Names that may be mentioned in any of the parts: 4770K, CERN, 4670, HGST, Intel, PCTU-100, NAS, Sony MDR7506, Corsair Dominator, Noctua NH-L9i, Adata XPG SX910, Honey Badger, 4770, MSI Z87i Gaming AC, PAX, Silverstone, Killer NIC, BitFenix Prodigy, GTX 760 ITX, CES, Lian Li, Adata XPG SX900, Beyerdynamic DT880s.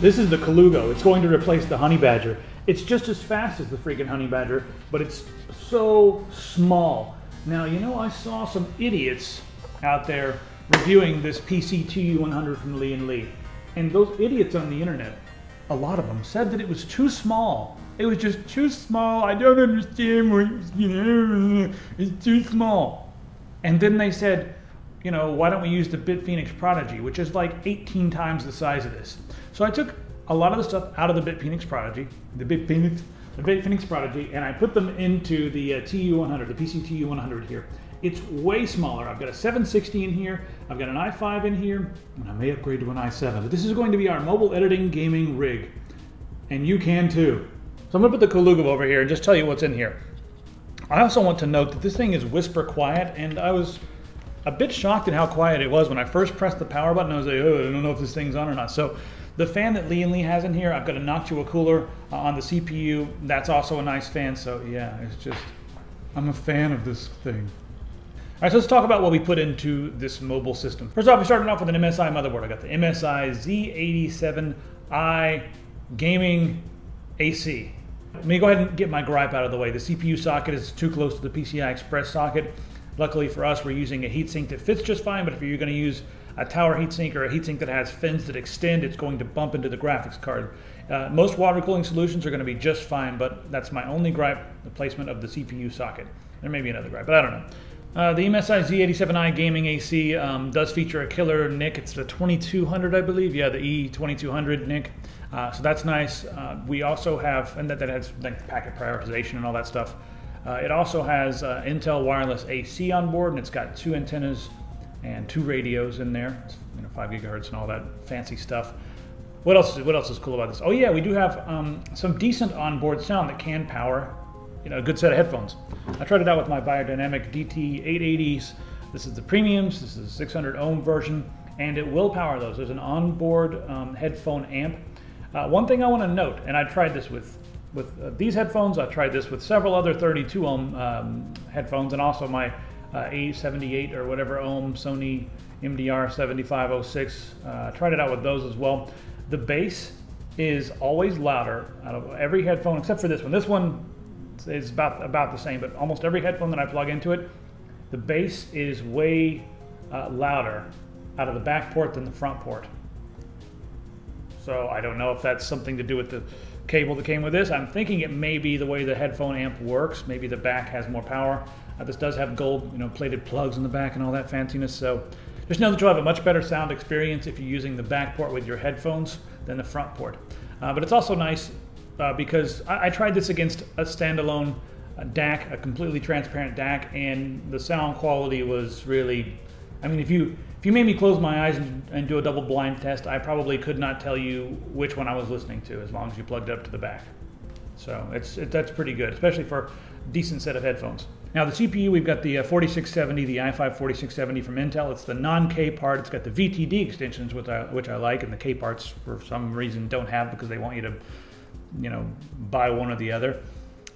This is the Colugo. It's going to replace the Honey Badger. It's just as fast as the freaking Honey Badger, but it's so small. Now, you know, I saw some idiots out there reviewing this PCTU-100 from Lian Li. And those idiots on the internet, a lot of them, said that it was too small. It was just too small. I don't understand what, you know, it's too small. And then they said, you know, why don't we use the BitFenix Prodigy, which is like 18 times the size of this. So I took a lot of the stuff out of the BitFenix Prodigy, the BitFenix Prodigy, and I put them into the TU100, the PCTU100 here. It's way smaller. I've got a 760 in here, I've got an i5 in here, and I may upgrade to an i7. But this is going to be our mobile editing gaming rig, and you can too. So I'm gonna put the Colugo over here and just tell you what's in here. I also want to note that this thing is whisper quiet, and I was a bit shocked at how quiet it was when I first pressed the power button. I was like, oh, I don't know if this thing's on or not. So the fan that Lian Li has in here, I've got a Noctua cooler on the CPU. That's also a nice fan. So yeah, it's just, I'm a fan of this thing. All right, so let's talk about what we put into this mobile system. First off, we started off with an MSI motherboard. I got the MSI Z87i Gaming AC. Let me go ahead and get my gripe out of the way. The CPU socket is too close to the PCI Express socket. Luckily for us, we're using a heatsink that fits just fine, but if you're gonna use a tower heatsink or a heatsink that has fins that extend, it's going to bump into the graphics card. Most water cooling solutions are gonna be just fine, but that's my only gripe, the placement of the CPU socket. There may be another gripe, but I don't know. The MSI Z87i Gaming AC does feature a killer NIC. It's the 2200, I believe. Yeah, the E2200 NIC. So that's nice. We also have, and that has like packet prioritization and all that stuff. It also has Intel wireless AC on board, and it's got two antennas and two radios in there. It's, you know, 5 gigahertz and all that fancy stuff. What else is cool about this? Oh yeah, we do have some decent onboard sound that can power, you know, a good set of headphones. I tried it out with my Beyerdynamic DT880s. This is the premiums. This is the 600 ohm version, and it will power those. There's an onboard headphone amp. One thing I want to note, and I tried this with these headphones, I tried this with several other 32 ohm headphones, and also my A78 or whatever ohm Sony MDR7506. I tried it out with those as well. The bass is always louder out of every headphone except for this one. This one is about the same, but almost every headphone that I plug into it, the bass is way louder out of the back port than the front port. So I don't know if that's something to do with the cable that came with this. I'm thinking it may be the way the headphone amp works. Maybe the back has more power. This does have gold, you know, plated plugs in the back and all that fanciness. So just know that you'll have a much better sound experience if you're using the back port with your headphones than the front port. But it's also nice because I tried this against a standalone DAC, a completely transparent DAC, and the sound quality was really, I mean, if you made me close my eyes and do a double blind test, I probably could not tell you which one I was listening to as long as you plugged up to the back. So that's pretty good, especially for a decent set of headphones. Now the CPU, we've got the 4670, the i5 4670 from Intel. It's the non-K part. It's got the VTD extensions, which I like, and the K parts for some reason don't have because they want you to, you know, buy one or the other.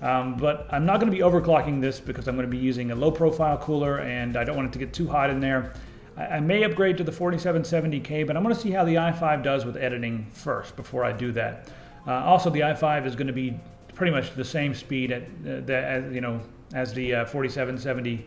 But I'm not going to be overclocking this because I'm going to be using a low profile cooler and I don't want it to get too hot in there. I may upgrade to the 4770K, but I'm going to see how the i5 does with editing first before I do that. Also, the i5 is going to be pretty much the same speed as the 4770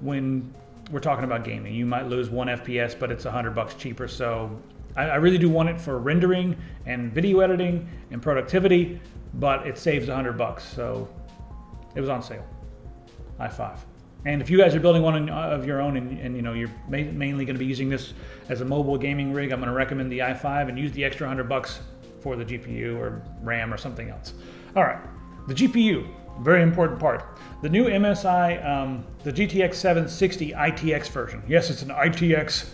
when we're talking about gaming. You might lose 1 FPS, but it's $100 cheaper. So I really do want it for rendering and video editing and productivity, but it saves $100. So it was on sale, i5. And if you guys are building one of your own and you know, you're mainly going to be using this as a mobile gaming rig, I'm going to recommend the i5 and use the extra $100 for the GPU or RAM or something else. All right, the GPU, very important part. The new MSI, the GTX 760 ITX version. Yes, it's an ITX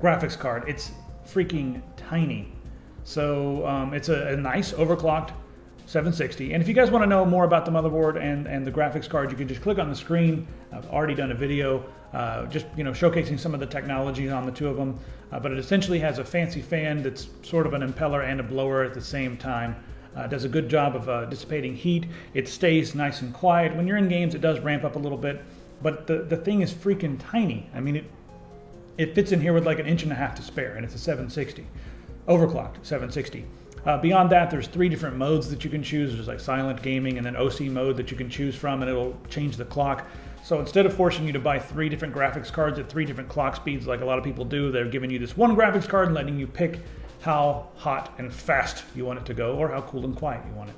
graphics card. It's freaking tiny. So it's a nice overclocked 760. And if you guys want to know more about the motherboard and the graphics card, you can just click on the screen. I've already done a video just, you know, showcasing some of the technologies on the two of them. But it essentially has a fancy fan that's sort of an impeller and a blower at the same time. Does a good job of dissipating heat. It stays nice and quiet. When you're in games, it does ramp up a little bit. But the thing is freaking tiny. I mean, it fits in here with like an inch and a half to spare, and it's a 760. Overclocked 760. Beyond that, there's three different modes that you can choose. There's like silent gaming and then OC mode that you can choose from, and it'll change the clock. So instead of forcing you to buy three different graphics cards at three different clock speeds like a lot of people do, they're giving you this one graphics card and letting you pick how hot and fast you want it to go or how cool and quiet you want it.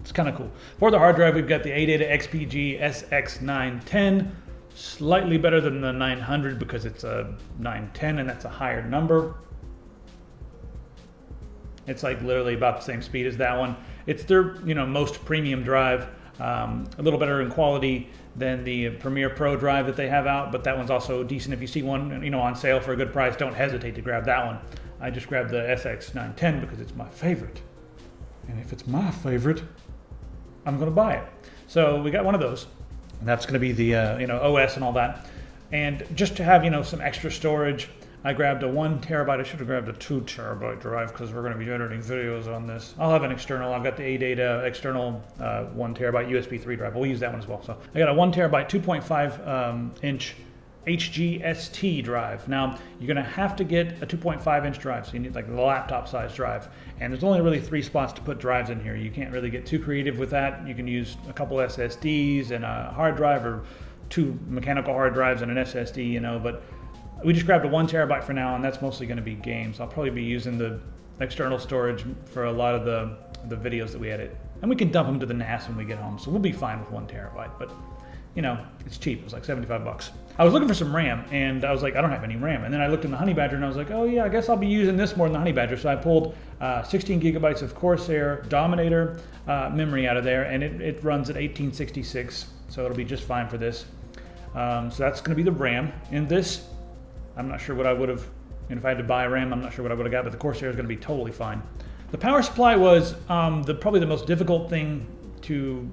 It's kind of cool. For the hard drive, we've got the Adata XPG SX910, slightly better than the 900 because it's a 910 and that's a higher number. It's like literally about the same speed as that one. It's their, you know, most premium drive, a little better in quality than the Premiere Pro drive that they have out, but that one's also decent. If you see one, you know, on sale for a good price, don't hesitate to grab that one. I just grabbed the SX910 because it's my favorite. And if it's my favorite, I'm gonna buy it. So we got one of those, and that's gonna be the, you know, OS and all that. And just to have, you know, some extra storage, I grabbed a 1 terabyte. I should have grabbed a 2 terabyte drive because we're going to be editing videos on this. I'll have an external. I've got the Adata external 1 terabyte USB 3 drive. We'll use that one as well. So I got a 1 terabyte, 2.5 inch HGST drive. Now you're going to have to get a 2.5 inch drive. So you need like the laptop size drive. And there's only really 3 spots to put drives in here. You can't really get too creative with that. You can use a couple SSDs and a hard drive, or 2 mechanical hard drives and an SSD, you know, but we just grabbed a 1 terabyte for now, and that's mostly going to be games. I'll probably be using the external storage for a lot of the videos that we edit, and we can dump them to the NAS when we get home, so we'll be fine with 1 terabyte. But you know, it's cheap. It was like 75 bucks. I was looking for some RAM, and I was like, I don't have any RAM. And then I looked in the Honey Badger, and I was like, oh yeah, I guess I'll be using this more than the Honey Badger. So I pulled 16 gigabytes of Corsair Dominator memory out of there, and it runs at 1866, so it'll be just fine for this. So that's going to be the RAM in this. I'm not sure what I would have, and if I had to buy RAM, I'm not sure what I would have got, but the Corsair is going to be totally fine. The power supply was probably the most difficult thing to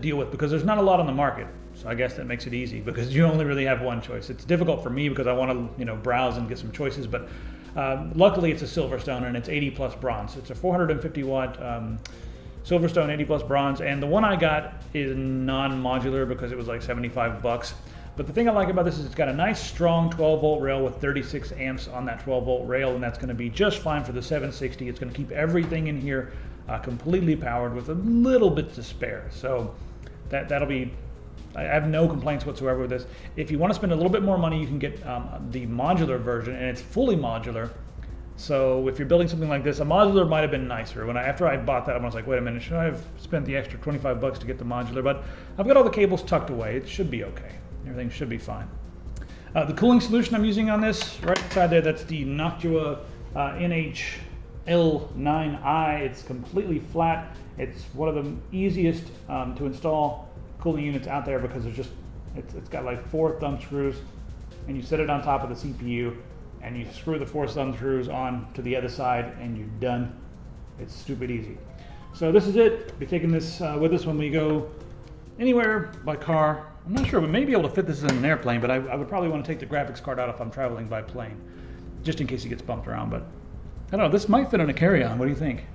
deal with because there's not a lot on the market. So I guess that makes it easy because you only really have one choice. It's difficult for me because I want to, you know, browse and get some choices, but luckily it's a Silverstone and it's 80 plus bronze. It's a 450 watt Silverstone 80 plus bronze, and the one I got is non-modular because it was like 75 bucks. But the thing I like about this is it's got a nice strong 12 volt rail with 36 amps on that 12 volt rail, and that's going to be just fine for the 760. It's going to keep everything in here completely powered with a little bit to spare. So that'll be, I have no complaints whatsoever with this. If you want to spend a little bit more money, you can get the modular version, and it's fully modular. So if you're building something like this, a modular might have been nicer. After I bought that, I was like, wait a minute, should I have spent the extra 25 bucks to get the modular? But I've got all the cables tucked away. It should be okay. Everything should be fine. The cooling solution I'm using on this, right inside there, that's the Noctua NH-L9i. It's completely flat. It's one of the easiest to install cooling units out there because there's just, it's got like 4 thumb screws, and you set it on top of the CPU, and you screw the 4 thumb screws on to the other side, and you're done. It's stupid easy. So this is it. I'll be taking this with us when we go anywhere by car. I'm not sure, we may be able to fit this in an airplane, but I would probably want to take the graphics card out if I'm traveling by plane, just in case it gets bumped around. But I don't know, this might fit on a carry-on. What do you think?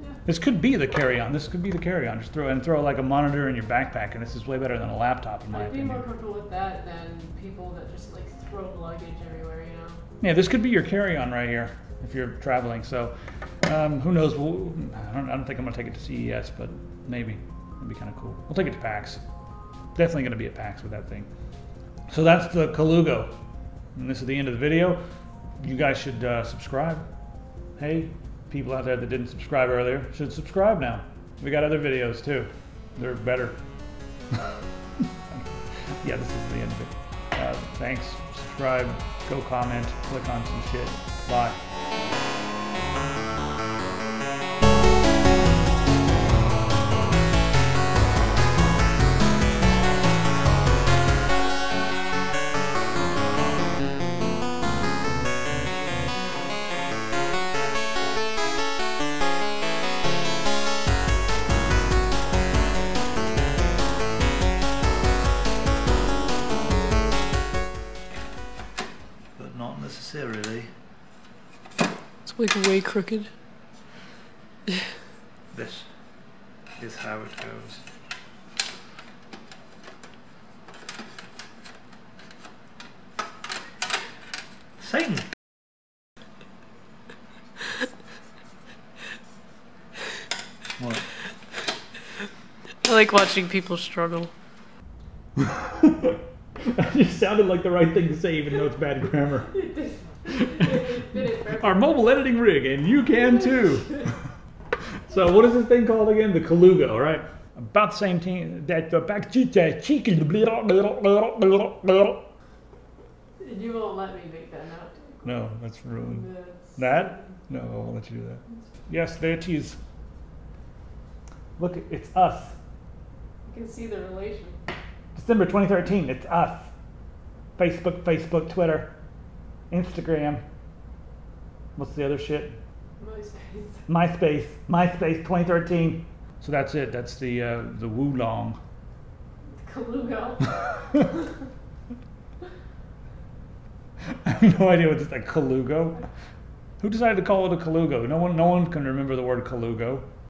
Yeah. This could be the carry-on. This could be the carry-on. Just throw like a monitor in your backpack, and this is way better than a laptop in my opinion. I'd be more comfortable with that than people that just like throw luggage everywhere, you know? Yeah, this could be your carry-on right here if you're traveling. So who knows? I don't think I'm gonna take it to CES, but maybe it'd be kind of cool. We'll take it to PAX. Definitely going to be at PAX with that thing. So that's the Colugo, and this is the end of the video. You guys should subscribe. Hey, people out there that didn't subscribe earlier should subscribe now. We got other videos too. They're better. Yeah, this is the end of it. Thanks. Subscribe. Go comment. Click on some shit. Bye. like way crooked. This is how it goes. Satan. What? I like watching people struggle. It sounded like the right thing to say, even though it's bad grammar. Our mobile editing rig, and you can too. So what is this thing called again? The Colugo, right? About the same thing that the back cheek. You won't let me make that note. No, that's ruined. That? No, I won't let you do that. Yes, there it is. Look, it's us. You can see the relation. December 2013, it's us. Facebook, Twitter, Instagram. What's the other shit? MySpace. MySpace 2013. So that's it. That's the Wulong. Colugo. I have no idea what this, like Colugo? Who decided to call it a Colugo? No one can remember the word Colugo.